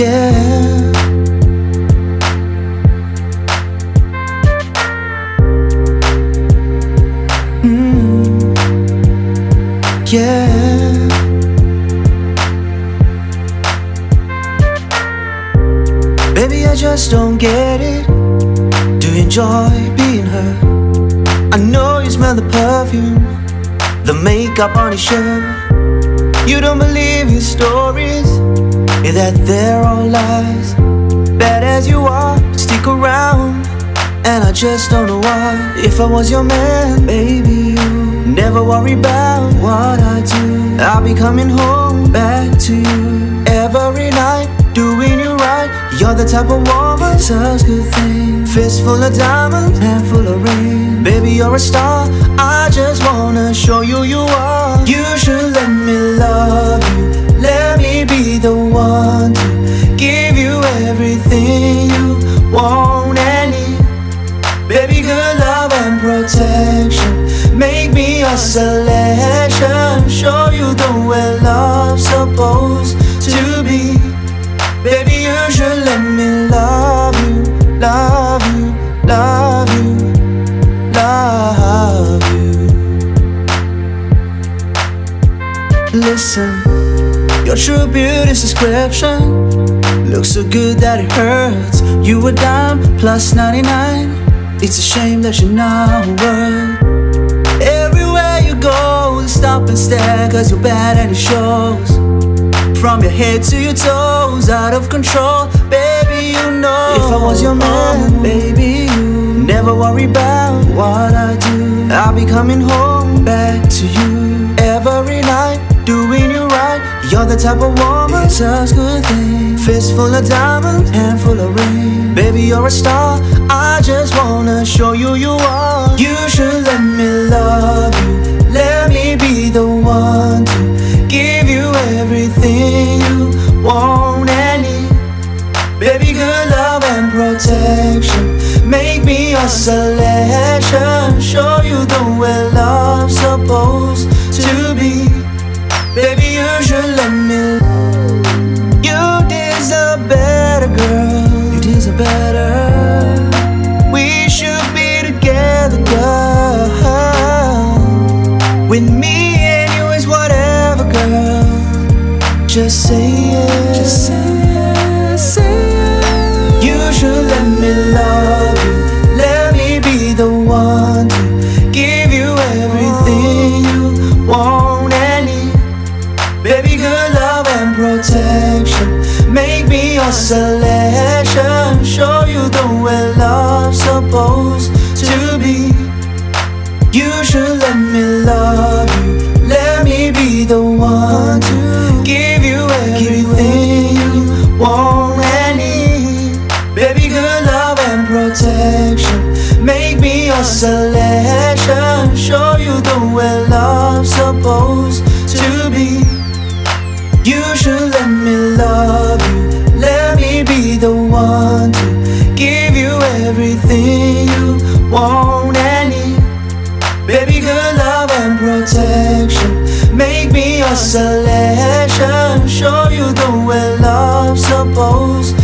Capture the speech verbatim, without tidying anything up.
yeah. Yeah. Baby, I just don't get it. Do you enjoy being her? I know you smell the perfume, the makeup on your shirt. You don't believe in stories, that they're all lies. Bad as you are, stick around, and I just don't know why. If I was your man, baby, you never worry about what I do. I'll be coming home back to you every night, doing you right. You're the type of woman, such good thing. Fist full of diamonds, hand full of rain. Baby, you're a star, I just wanna show you you are. You should let me love you, let me be the one to give you everything you want and need. Baby, good love and protection, make me a selection, show you the way love's supposed to be. Baby, you should let me love you, love you, love you, love you. Listen, your true beauty's description looks so good that it hurts. You a dime plus ninety-nine. It's a shame that you're not worth. Go stop and stare, cause you're bad and it shows. From your head to your toes, out of control, baby, you know. If I was your man, baby, you never worry about what I do. I'll be coming home back to you every night, doing you right. You're the type of woman, it's a good thing. Fist full of diamonds, hand full of rain. Baby, you're a star, I just wanna show you you are. You should let me love you, let me be the one to give you everything you want and need. Baby, good love and protection, make me a selection, show you the way love's supposed to be. Baby, you should let me. You deserve better, girl. You deserve better. We should be together, girl. With me and you is whatever, girl. Just say it. Just say it, say it. You should let me love you, let me be the one to give you everything you want and need. Baby, good love and protection, make me your selection, show you the way love's supposed to be. You should let me love you, let me be the one to give you everything you want and need. Baby, good love and protection, make me your selection, show you the way love's supposed to be. You should let me love you, let me be the one to give you everything you want and need. Baby, good love and protection, make me a selection, show you the way love's supposed